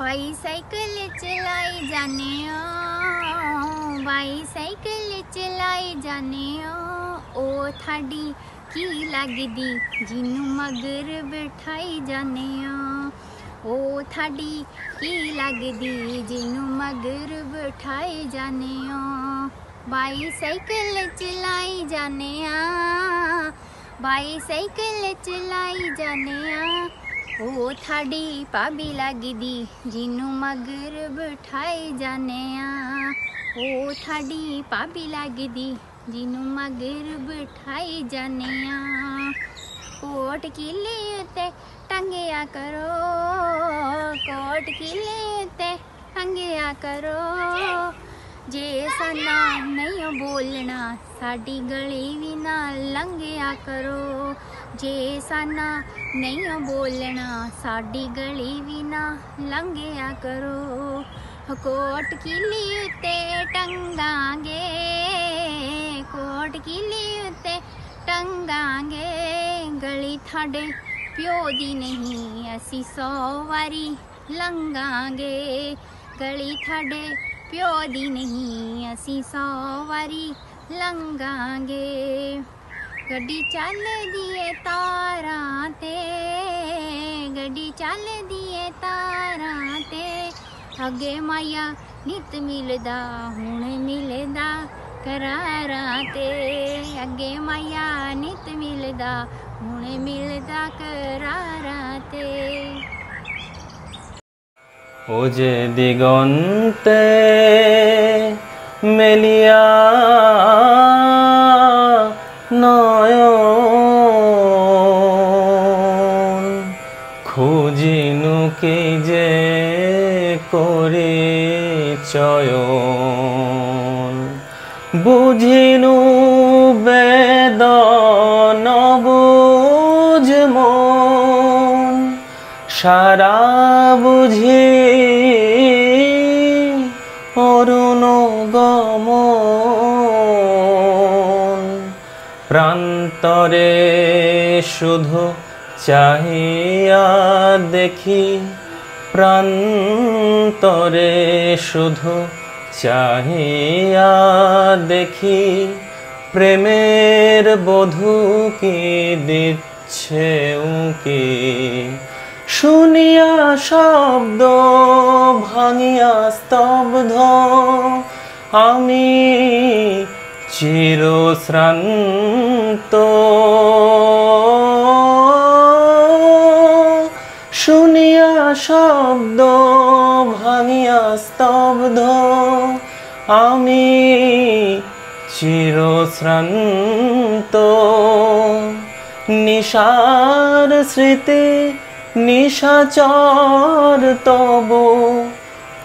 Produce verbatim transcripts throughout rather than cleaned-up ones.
Bicycle चलाई जाने ओ, bicycle चलाई जाने ओ, ओ थाड़ी की लगदी जिन्नू मगर बिठाई जाने ओ, ओ थाड़ी की लगदी जिन्नू मगर बिठाई जाने ओ, बाईसाइकिल चलाई जाने आ, बाईसाइकिल चलाई जाने आ, ओ थाड़ी भाभी लगदी जिन्नू मगर बिठाई जाने आ, ओ थाड़ी भाभी लगदी जिन्नू मगर बिठाई जाने आ, कोट किले उत्ते टंगिया करो, कोट किले उत्ते टंगिया करो, जे साना नहीं बोलना साडी गली भी ना लंघिया करो, जे साना नहीं बोलना साडी गली भी ना लंघिया करो, कोट किली उत्ते टंगांगे, कोट किली उत्ते टंगांगे, गली थाड़े प्यो दी नहीं असी सौ वारी लंघांगे, गली थाड़े प्यो दी नहीं असी सौ वारी लंघांगे, गड्डी चलदी ऐ तारां ते, गड्डी चलदी ऐ तारां ते, अगे माया नित मिलदा हुण मिलदा करारां ते, अगे माया नित मिलदा हुण मिलदा करारां ते, ओ जे दिगंते मिलिया नयन खुजिनु के जे करे चयन बुझिनु बेदन बुझ मन सारा बुझे अरुण प्रान्तरे शुधु चाहिया देखी, प्रान्तरे शुधु चाहिया देखी, प्रेमेर बधू के दिच्छे उके, शुनिया शब्द भांगिया स्तब्ध आमी चिरश्रांत, शुनिया शब्द भांगिया स्तब्ध आमी चिरश्रांत, निशार स्मृति निशाचर तब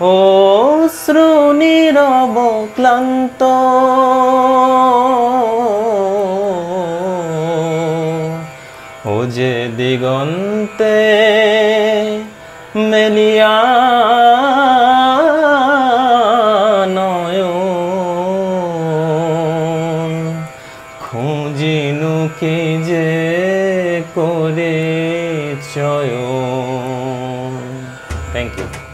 अश्रु नीरव क्लांत, ओ जे दिगंते मेलिया नयन खुजिनु के जे करे it's your own. Thank you.